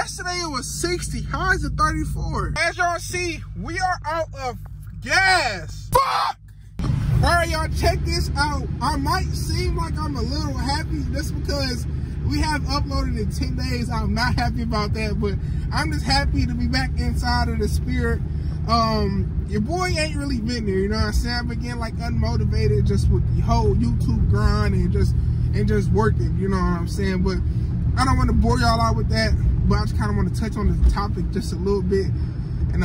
Yesterday it was 60, highs of 34. As y'all see, we are out of gas. Fuck! All right, y'all, check this out. I might seem like I'm a little happy. That's because we have uploaded in 10 days. I'm not happy about that, but I'm just happy to be back inside of the spirit. Your boy ain't really been there, you know what I'm saying? But again, like, unmotivated just with the whole YouTube grind and just working, you know what I'm saying? But I don't want to bore y'all out with that, but I just kind of want to touch on the topic just a little bit. And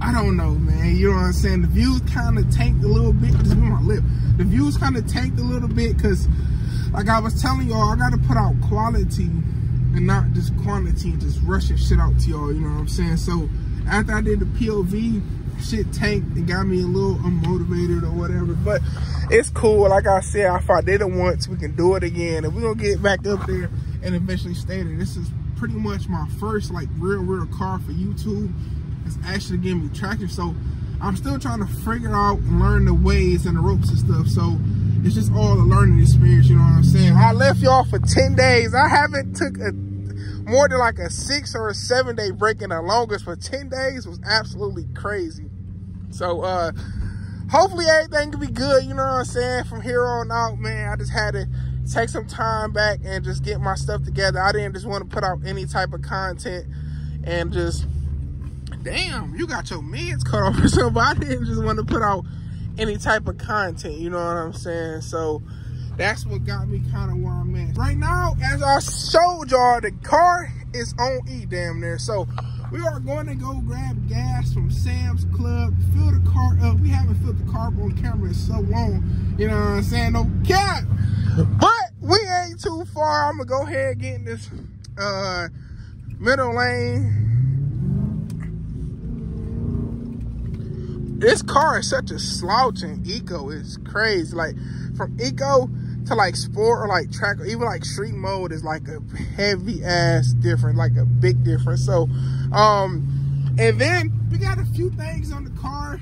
I don't know, man, you know what I'm saying? The views kind of tanked a little bit. I just bit my lip. The views kind of tanked a little bit because, like I was telling y'all, I got to put out quality and not just quantity, just rushing shit out to y'all, you know what I'm saying? So after I did the POV, shit tanked and got me a little unmotivated or whatever, but it's cool. Like I said, if I did it once, we can do it again, and we're gonna get back up there and eventually stay there. This is pretty much my first like real car for YouTube. It's actually giving me traction, so I'm still trying to figure out and learn the ways and the ropes and stuff, so it's just all a learning experience, you know what I'm saying? I left y'all for 10 days. I haven't took a more than like a 6 or a 7 day break, in the longest for 10 days was absolutely crazy. So hopefully everything can be good, you know what I'm saying, from here on out, man. I just had to take some time back and just get my stuff together. I didn't just want to put out any type of content and just, damn, you got your mids cut off or something. I didn't just want to put out any type of content, you know what I'm saying? So that's what got me kind of where I'm at. Right now, as I showed y'all, the car is on E damn near. So we are going to go grab gas from Sam's Club, fill the car up. We haven't filled the car up on camera in so long, you know what I'm saying? No cap. But we ain't too far. I'm going to go ahead and get in this middle lane. This car is such a slouching eco. It's crazy. Like, from eco to like sport or like track or even like street mode is like a heavy ass difference, like a big difference. So and then we got a few things on the car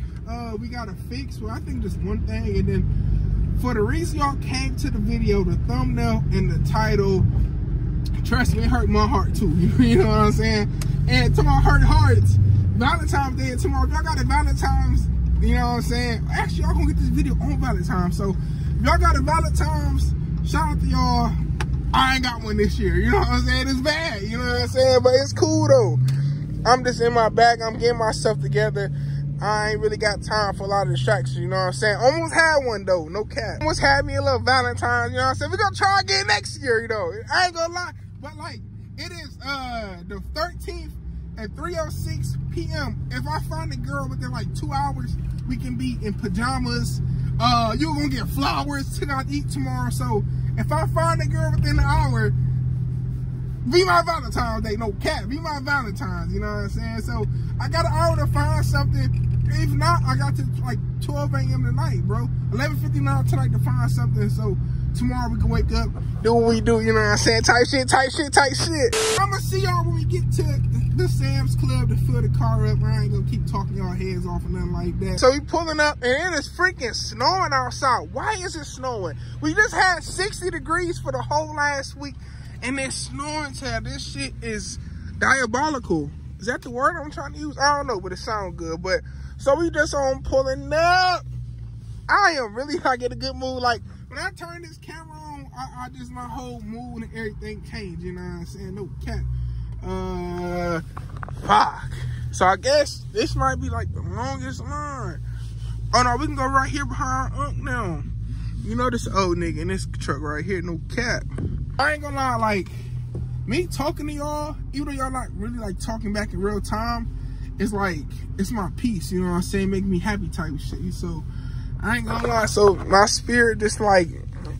we gotta fix. Well, I think just one thing, and then for the reason y'all came to the video, the thumbnail and the title, trust me, it hurt my heart too. You know what I'm saying? And tomorrow hurt hearts. Valentine's Day and tomorrow, y'all got a Valentine's, you know what I'm saying? Actually, y'all gonna get this video on Valentine's, so y'all got a Valentine's, shout out to y'all. I ain't got one this year, you know what I'm saying? It's bad, you know what I'm saying? But it's cool though. I'm just in my bag, I'm getting myself together. I ain't really got time for a lot of distractions, you know what I'm saying? Almost had one though, no cap. Almost had me a little Valentine's, you know what I'm saying? We're gonna try again next year, you know. I ain't gonna lie, but like, it is the 13th at 3:06 p.m. If I find a girl within like 2 hours, we can be in pajamas. You're gonna get flowers to not eat tomorrow. So if I find a girl within an hour, be my Valentine's Day, no cap, be my Valentine's, you know what I'm saying? So I got an hour to find something. If not, I got to like 12 a.m. tonight, bro. 11:59 tonight to find something. So tomorrow we can wake up, do what we do, you know what I'm saying? Type shit. I'ma see y'all when we get to the Sam's Club to fill the car up. I ain't gonna keep talking y'all heads off and nothing like that. So we pulling up and it is freaking snowing outside. Why is it snowing? We just had 60 degrees for the whole last week and it's snowing. Tab, this shit is diabolical. Is that the word I'm trying to use? I don't know, but it sounds good. But so we just on pulling up. I am really not getting a good mood. Like, when I turn this camera on, I just, my whole mood and everything changed, you know what I'm saying? No cap. Fuck. So I guess this might be like the longest line. Oh no, we can go right here behind Unc now. You know this old nigga in this truck right here, no cap. I ain't gonna lie, like, me talking to y'all, even though y'all not really like talking back in real time, it's like, it's my peace, you know what I'm saying? Make me happy type shit, so I ain't gonna lie, so my spirit just like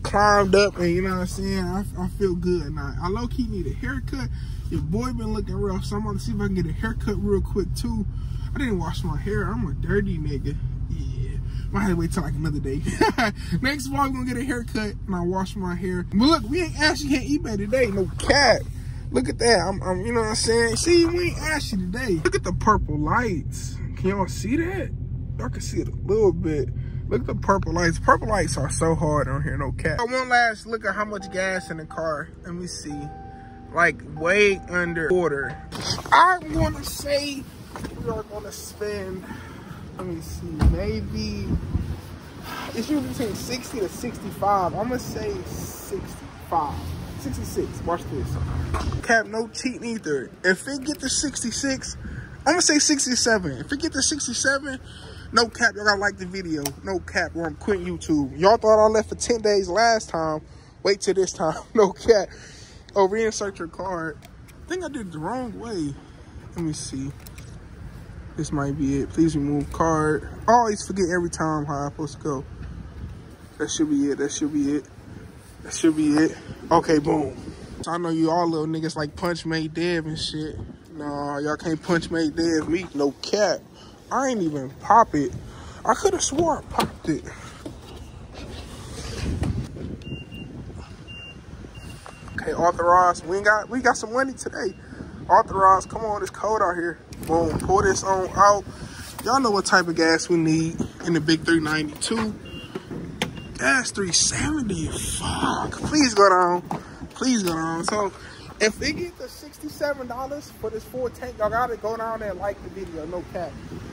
climbed up and, you know what I'm saying, I feel good now. I low key need a haircut. Your boy been looking rough, so I'm gonna see if I can get a haircut real quick too. I didn't wash my hair, I'm a dirty nigga. Yeah, might have to wait till like another day. Next vlog, I'm gonna get a haircut and I wash my hair. But look, we ain't actually at eBay today, no cap. Look at that, I'm you know what I'm saying? See, we ain't actually today. Look at the purple lights. Can y'all see that? Y'all can see it a little bit. Look at the purple lights. Purple lights are so hard on here, no cap. One last look at how much gas in the car. Let me see. like way under order. I want to say we are going to spend, let me see, maybe it's usually between 60 to 65. I'm going to say 65, 66. Watch this. Cap, no cheating either. If it get to 66, I'm going to say 67. If it get to 67, no cap, y'all gotta like the video. No cap, or I'm quitting YouTube. Y'all thought I left for 10 days last time. Wait till this time. No cap. Oh, reinsert your card. I think I did it the wrong way. Let me see. This might be it. Please remove card. I always forget every time how I'm supposed to go. That should be it. That should be it. That should be it. Okay, boom. So I know you all little niggas like punch, mate, dev and shit. Nah, y'all can't punch, mate, dev me. No cap. I ain't even pop it. I could have swore I popped it. Okay, authorized. We got some money today. Authorized. Come on, it's cold out here. Boom. Pull this on out. Y'all know what type of gas we need in the big 392. Gas 370. Fuck. Please go down. Please go down. So if they get the $67 for this full tank, y'all gotta go down there and like the video, no cap.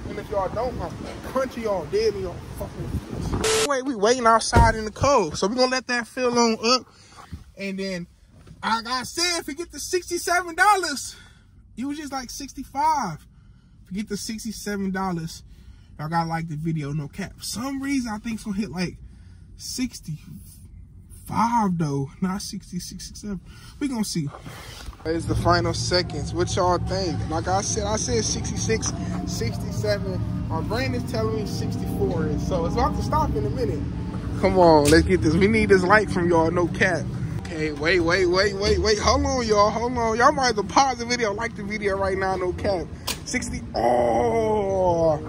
And if y'all don't, I'm crunchy y'all dead me on fucking shit. Wait, we waiting outside in the cold. So we gonna let that fill on up. And then, like I said, if you get the $67, it was just like 65. If you get the $67, y'all gotta like the video, no cap. For some reason, I think it's gonna hit like 65 though, not 66, 67. We gonna see. It's the final seconds. What y'all think? Like I said 66, 67. My brain is telling me 64, so it's about to stop in a minute. Come on, let's get this. We need this light from y'all, no cap. Okay, wait. Hold on, y'all. Hold on. Y'all might have to pause the video, like the video right now, no cap. 60. Oh,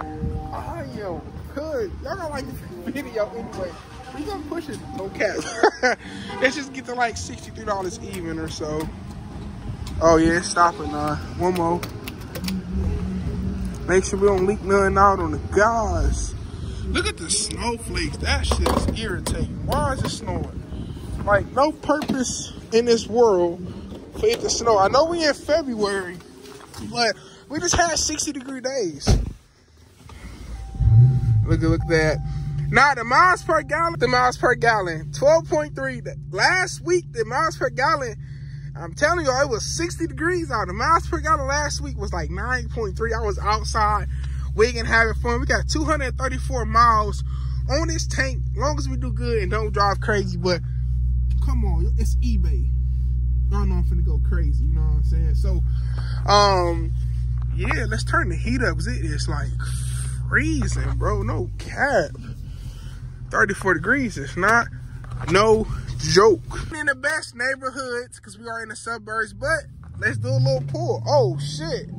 I am good. Y'all gonna like the video anyway. We gonna push it, no cap. Let's just get to like $63 even or so. Oh yeah, it's stopping now. One more. Make sure we don't leak nothing out on the guys. Look at the snowflakes. That shit is irritating. Why is it snowing? Like no purpose in this world for it to snow. I know we in February, but we just had 60-degree days. Look at that. Now the miles per gallon, 12.3. Last week, the miles per gallon, I'm telling y'all, it was 60 degrees out. The miles per gallon last week was like 9.3. I was outside, wigging, having fun. We got 234 miles on this tank, long as we do good and don't drive crazy. But come on, it's eBay. Y'all know I'm finna go crazy, you know what I'm saying? So, yeah, let's turn the heat up, because it is like freezing, bro, no cap. 34 degrees, it's not no joke. In the best neighborhoods, because we are in the suburbs, but let's do a little pull. Oh, shit.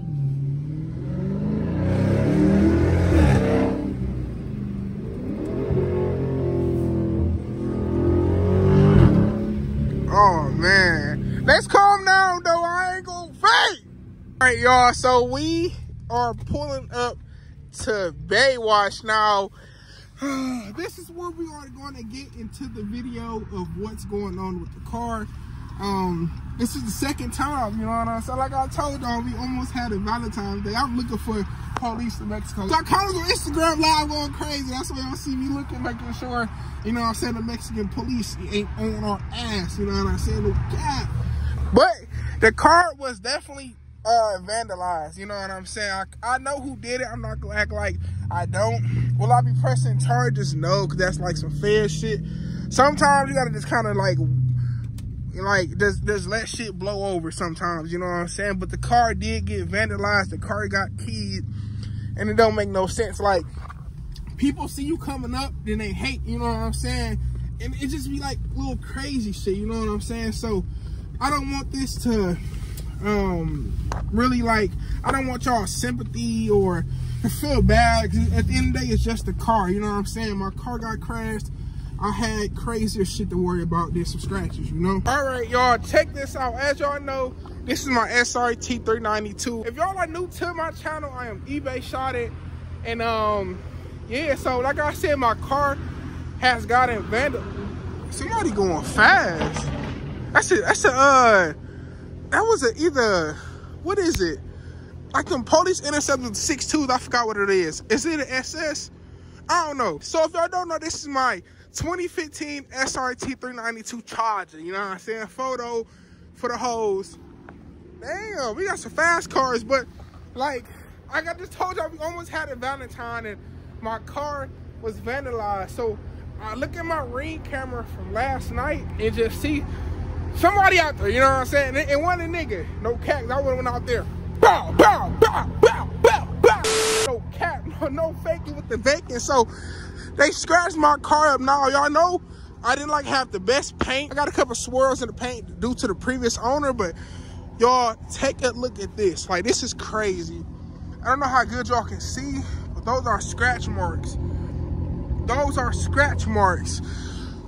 Oh, man. Let's calm down, though. I ain't gonna fake. All right, y'all, so we are pulling up to Baywatch now. This is where we are going to get into the video of what's going on with the car. This is the second time, you know what I'm saying? Like I told y'all, we almost had a Valentine's Day. I'm looking for police in Mexico. So I called on Instagram live going crazy. That's why y'all see me looking, making sure, you know what I'm saying, the Mexican police ain't on our ass, you know what I'm saying? No cap. But the car was definitely vandalized, you know what I'm saying? I know who did it. I'm not gonna act like I don't. Will I be pressing charges? No, because that's like some fair shit. Sometimes you gotta just kind of like just let shit blow over sometimes, you know what I'm saying? But the car did get vandalized. The car got keyed, and it don't make no sense. Like, people see you coming up, then they hate, you know what I'm saying? And it just be like little crazy shit, you know what I'm saying? So I don't want this to really, like, I don't want y'all sympathy or feel bad. At the end of the day, it's just a car, you know what I'm saying? My car got crashed. I had crazier shit to worry about than some scratches, you know? All right, y'all, check this out. As y'all know, this is my SRT 392. If y'all are new to my channel, I am eBay Shot It. And yeah, so like I said, my car has gotten vandalized. Somebody going fast. That's a that was a either, what is it? Like them police intercepted 6.2s, I forgot what it is. Is it an SS? I don't know. So if y'all don't know, this is my 2015 SRT 392 Charger. You know what I'm saying? Photo for the hoes. Damn, we got some fast cars, but like, like I just told y'all, we almost had a Valentine and my car was vandalized. So I look at my Ring camera from last night and just see somebody out there, you know what I'm saying? It wasn't a nigga, no cap, I would've went out there. Bow, bow, bow, bow, bow, bow. No cap, no faking with the vacant. So they scratched my car up now. Y'all know I didn't like have the best paint. I got a couple swirls in the paint due to the previous owner, but y'all take a look at this. Like, this is crazy. I don't know how good y'all can see, but those are scratch marks. Those are scratch marks.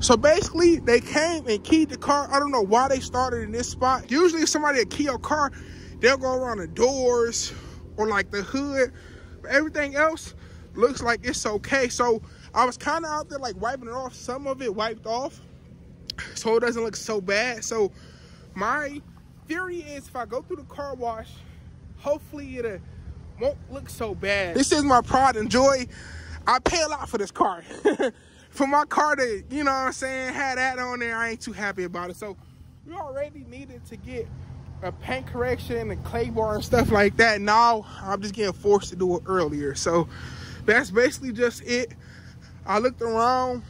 So basically, they came and keyed the car. I don't know why they started in this spot. Usually, if somebody will key your car, they'll go around the doors or like the hood. But everything else looks like it's okay. So I was kind of out there like wiping it off. Some of it wiped off, so it doesn't look so bad. So my theory is, if I go through the car wash, hopefully it'll won't look so bad. This is my pride and joy. I pay a lot for this car. For my car to, you know what I'm saying, had that on there, I ain't too happy about it. So we already needed to get a paint correction and clay bar and stuff like that. Now I'm just getting forced to do it earlier. So that's basically just it. I looked around.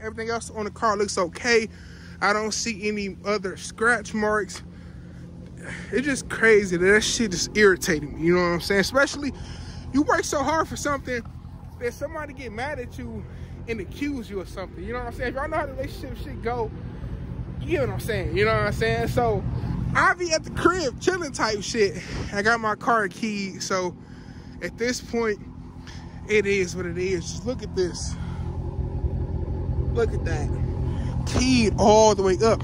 Everything else on the car looks okay. I don't see any other scratch marks. It's just crazy that that shit is irritating me, you know what I'm saying? Especially, you work so hard for something that somebody get mad at you and accuse you of something, you know what I'm saying? If y'all know how the relationship shit go, you know what I'm saying, you know what I'm saying? So I be at the crib chilling type shit. I got my car keyed, so at this point, it is what it is. Just look at this. Look at that. Keyed all the way up.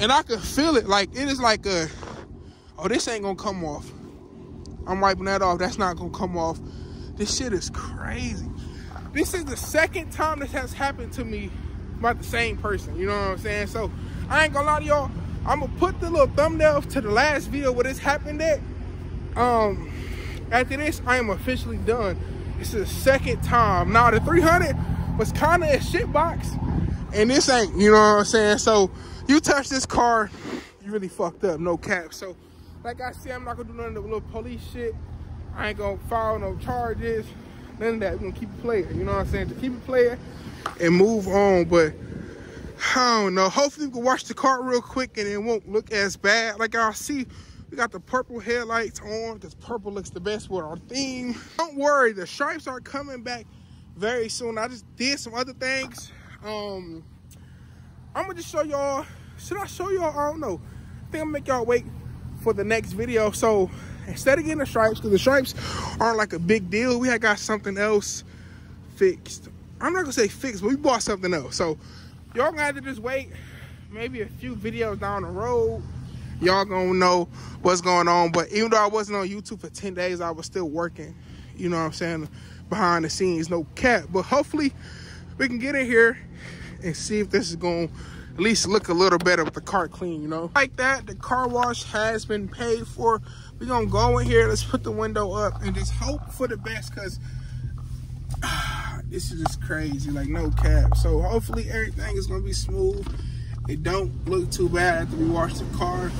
And I could feel it, like, it is like a, oh, this ain't gonna come off. I'm wiping that off. That's not gonna come off. This shit is crazy. This is the second time this has happened to me about the same person. You know what I'm saying? So I ain't gonna lie to y'all. I'm gonna put the little thumbnail to the last video where this happened at. After this, I am officially done. This is the second time. Now, the 300 was kind of a shit box, and this ain't. You know what I'm saying? So you touch this car, you really fucked up. No cap. So like I said, I'm not gonna do none of the little police shit. I ain't gonna file no charges, none of that. We're gonna keep it playing, you know what I'm saying? Just keep it playing and move on. But I don't know. Hopefully we can wash the car real quick and it won't look as bad. Like y'all see, we got the purple headlights on because purple looks the best with our theme. Don't worry, the stripes are coming back very soon. I just did some other things. I'm gonna just show y'all. Should I show y'all? I don't know. I think I'm gonna make y'all wait for the next video. So instead of getting the stripes, because the stripes aren't like a big deal, we had got something else fixed. I'm not gonna say fixed, but we bought something else. So y'all gonna have to just wait maybe a few videos down the road. Y'all gonna know what's going on. But even though I wasn't on YouTube for 10 days, I was still working, you know what I'm saying, behind the scenes, no cap. But hopefully we can get in here and see if this is gonna at least look a little better with the car clean, you know? Like that, the car wash has been paid for. We're gonna go in here, let's put the window up and just hope for the best, cause this is just crazy, like no cap. So hopefully everything is gonna be smooth. It don't look too bad after we wash the car.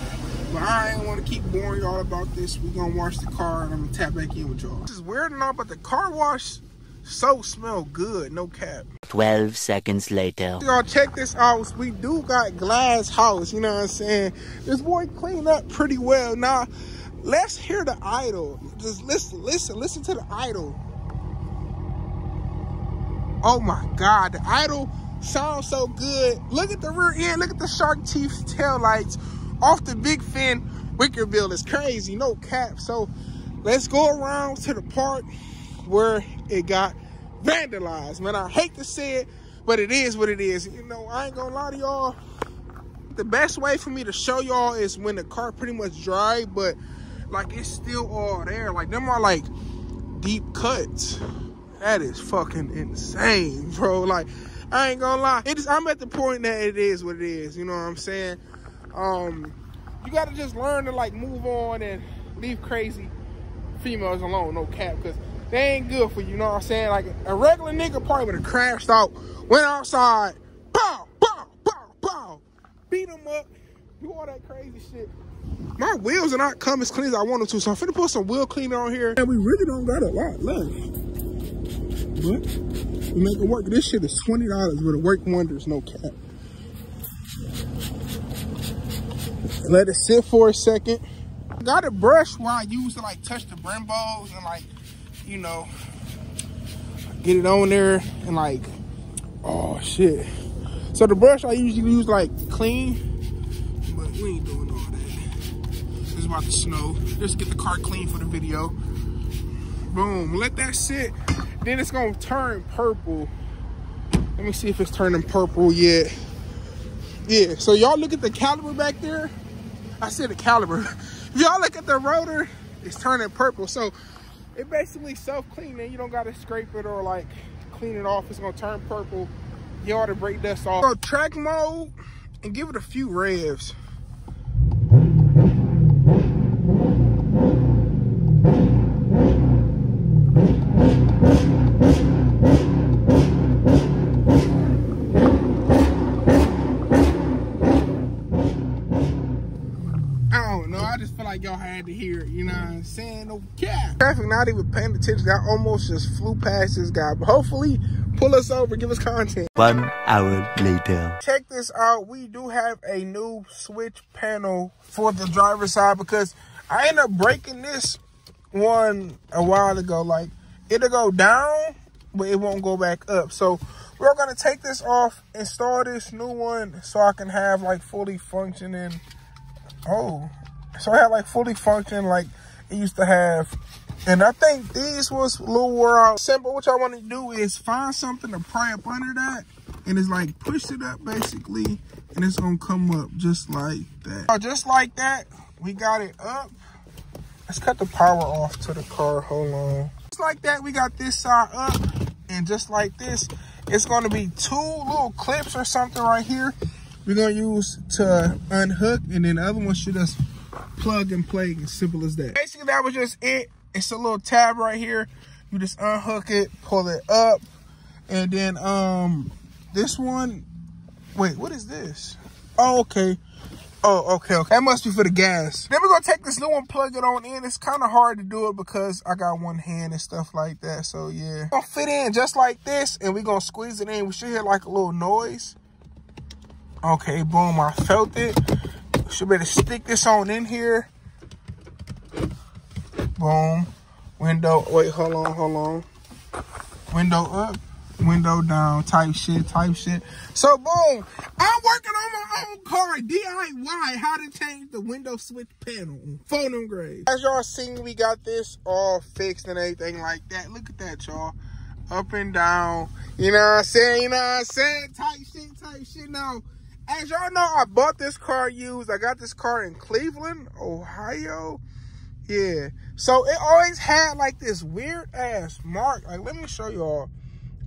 But I ain't wanna keep boring y'all about this. We're gonna wash the car and I'm gonna tap back in with y'all. This is weird and all, but the car wash so smell good, no cap. 12 seconds later. Y'all check this out. We do got glass house, you know what I'm saying? This boy cleaned up pretty well. Now, let's hear the idol. Just listen to the idol. Oh my God, the idol sounds so good. Look at the rear end, look at the shark teeth tail lights off the big fin Wickerville. It's crazy, no cap. So let's go around to the park where it got vandalized, man. I hate to say it, but it is what it is. You know, I ain't gonna lie to y'all. The best way for me to show y'all is when the car pretty much dry, but like it's still all there. Like them are like deep cuts. That is fucking insane, bro. Like I ain't gonna lie. I'm at the point that it is what it is. You know what I'm saying? you gotta just learn to like move on and leave crazy females alone, no cap, because they ain't good for you, you know what I'm saying? Like a regular nigga probably would have crashed out, went outside, pow, pow, pow, pow, beat him up, do all that crazy shit. My wheels are not coming as clean as I want them to, so I'm finna put some wheel cleaner on here. And we really don't got a lot left, but we make it work. This shit is $20, but it work wonders, no cap. Let it sit for a second. I got a brush where I use to like touch the Brembos and like, you know, get it on there and like, oh shit. So the brush I usually use like clean, but we ain't doing all that. It's about to snow. Just get the car clean for the video. Boom, let that sit. Then it's gonna turn purple. Let me see if it's turning purple yet. Yeah, so y'all look at the caliper back there. I said the caliper. Y'all look at the rotor, it's turning purple. So it basically self-cleaning. You don't gotta scrape it or like clean it off. It's gonna turn purple. You ought to break dust off. So track mode and give it a few revs. Y'all had to hear it, you know what I'm saying? No cap. Traffic not even paying attention. I almost just flew past this guy, but hopefully pull us over, give us content. 1 hour later. Check this out. We do have a new switch panel for the driver's side because I ended up breaking this one a while ago. Like it'll go down, but it won't go back up. So we're gonna take this off, install this new one so I can have like fully functioning. Oh. So I had like fully functioning like it used to have. And I think these was a little wore out. Simple, what y'all want to do is find something to pry up under that. And it's like push it up basically. And it's going to come up just like that. So just like that, we got it up. Let's cut the power off to the car. Hold on. Just like that, we got this side up. And just like this, it's going to be two little clips or something right here. We're going to use to unhook. And then the other one should just plug and play, as simple as that. Basically, that was just it. It's a little tab right here. You just unhook it, pull it up, and then this one. Wait, what is this? Oh, okay. Oh, okay, okay. That must be for the gas. Then we're gonna take this new one, plug it on in. It's kind of hard to do it because I got one hand and stuff like that. So yeah, it's gonna fit in just like this, and we're gonna squeeze it in. We should hear like a little noise. Okay, boom. I felt it. Should be able to stick this on in here. Boom. Window. Wait, hold on, hold on. Window up, window down, type shit, type shit. So, boom. I'm working on my own car. DIY. How to change the window switch panel. Phone them grades. As y'all seen, we got this all fixed and everything like that. Look at that, y'all. Up and down. You know what I'm saying? You know what I'm saying? Type shit, type shit. Now, as y'all know, I bought this car used. I got this car in Cleveland, Ohio. Yeah. So it always had like this weird ass mark. Like, let me show y'all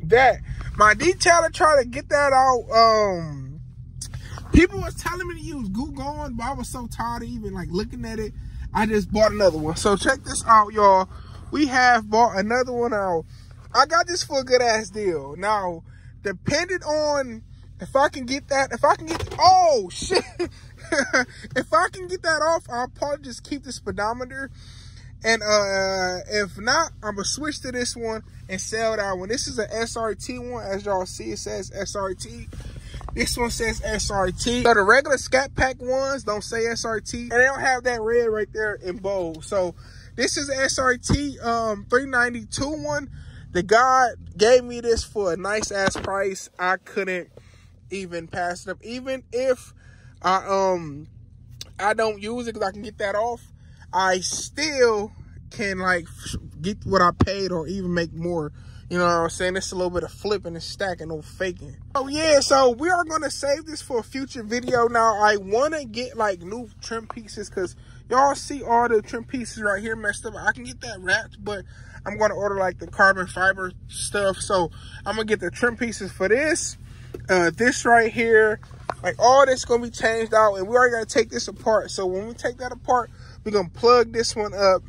that. My detailer tried to get that out. People was telling me to use Google, but I was so tired of even like looking at it. I just bought another one. So check this out, y'all. We have bought another one out. I got this for a good ass deal. Now, depending on if I can get that, if I can get, oh shit. If I can get that off, I'll probably just keep the speedometer. And if not, I'm gonna switch to this one and sell that one. This is an SRT one. As y'all see, it says SRT. This one says SRT. So the regular Scat Pack ones don't say SRT. And they don't have that red right there in bold. So this is an SRT 392 one. The guy gave me this for a nice ass price. I couldn't even pass it up, even if I don't use it because I can get that off. I still can like get what I paid or even make more, you know what I'm saying? It's a little bit of flipping and stacking, no faking. Oh yeah, so we are going to save this for a future video. Now I want to get like new trim pieces because y'all see all the trim pieces right here messed up. I can get that wrapped, but I'm going to order like the carbon fiber stuff. So I'm gonna get the trim pieces for this. This right here, like all this gonna be changed out, and we are gonna take this apart. So when we take that apart, we're gonna plug this one up,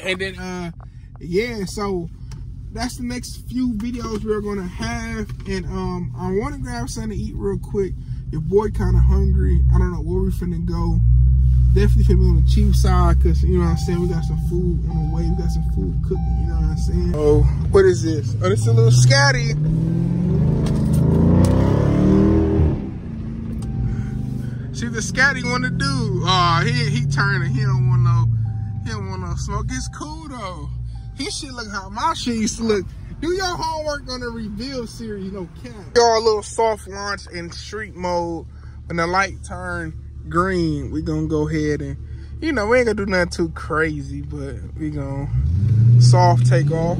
and then yeah, so that's the next few videos we're gonna have. And I want to grab something to eat real quick. Your boy kind of hungry. I don't know where we finna go. Definitely finna be on the cheap side, cause you know what I'm saying, we got some food on the way, we got some food cooking, you know what I'm saying. Oh, what is this? Oh, this is a little scatty. See the scatty want to do. Oh, he turning. He don't want no smoke. It's cool though. His shit look how my shit used to look. Do your homework on the reveal series, no cap. Y'all a little soft launch in street mode. When the light turn green, we gonna go ahead and, you know, we ain't gonna do nothing too crazy, but we gonna soft take off,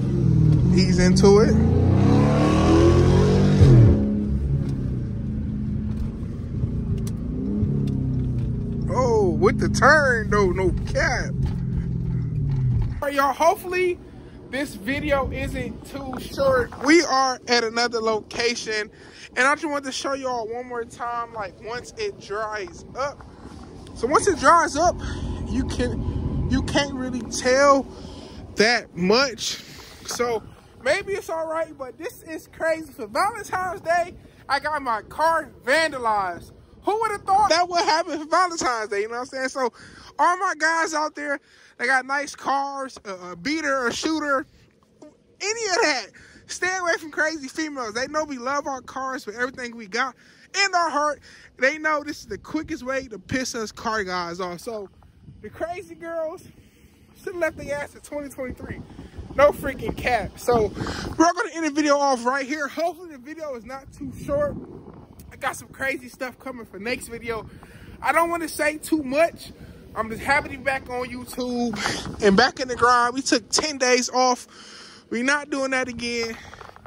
ease into it. Oh, with the turn though, no cap. All right, y'all, hopefully this video isn't too short. We are at another location, and I just want to show y'all one more time, like once it dries up. So once it dries up, you can't really tell that much. So maybe it's all right, but this is crazy. For Valentine's Day, I got my car vandalized. Who would have thought that would happen for Valentine's Day? You know what I'm saying? So all my guys out there, they got nice cars, a beater, a shooter, any of that. Stay away from crazy females. They know we love our cars for everything we got in our heart. They know this is the quickest way to piss us car guys off. So the crazy girls should have left their ass in 2023. No freaking cap. So we're going to end the video off right here. Hopefully the video is not too short. I got some crazy stuff coming for next video. I don't want to say too much. I'm just happy to be back on YouTube and back in the grind. We took 10 days off. We're not doing that again.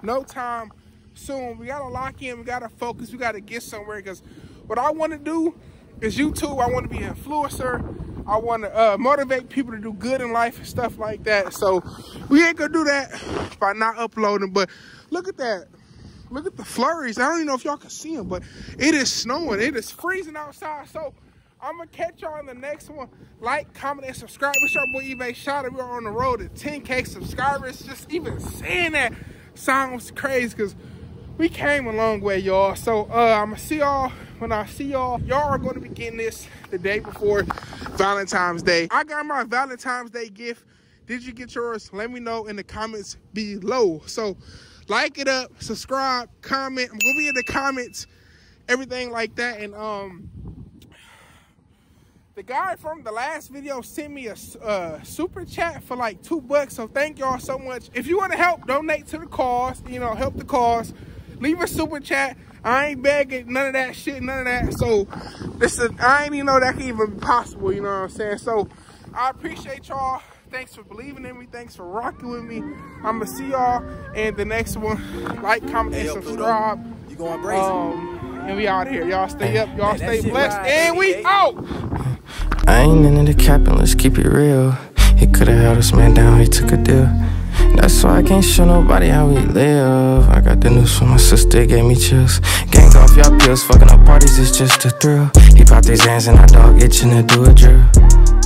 No time soon. We got to lock in. We got to focus. We got to get somewhere, because what I want to do is YouTube. I want to be an influencer. I want to motivate people to do good in life and stuff like that. So we ain't going to do that by not uploading. But look at that. Look at the flurries. I don't even know if y'all can see them, but it is snowing. It is freezing outside. So I'm going to catch y'all in the next one. Like, comment, and subscribe. It's your boy Ebay Shot It. We're on the road to 10K subscribers. Just even saying that sounds crazy, because we came a long way, y'all. So I'm going to see y'all when I see y'all. Y'all are going to be getting this the day before Valentine's Day. I got my Valentine's Day gift. Did you get yours? Let me know in the comments below. So like it up, subscribe, comment. I'm going to be in the comments, everything like that. And the guy from the last video sent me a super chat for like $2, so thank y'all so much. If you want to help, donate to the cause, you know, help the cause. Leave a super chat. I ain't begging none of that shit, none of that. So listen, I ain't even know that could even be possible, you know what I'm saying? So I appreciate y'all. Thanks for believing in me. Thanks for rocking with me. I'm gonna see y'all in the next one. Like, comment, and subscribe. You gonna embrace it. And we out here. Y'all stay up. Y'all stay blessed. And we out. I ain't into the capping, let's keep it real. He could've held this man down, he took a deal. That's why I can't show nobody how we live. I got the news from my sister, it gave me chills. Gangs off y'all pills, fucking up parties, it's just a thrill. He popped these hands and our dog itching to do a drill.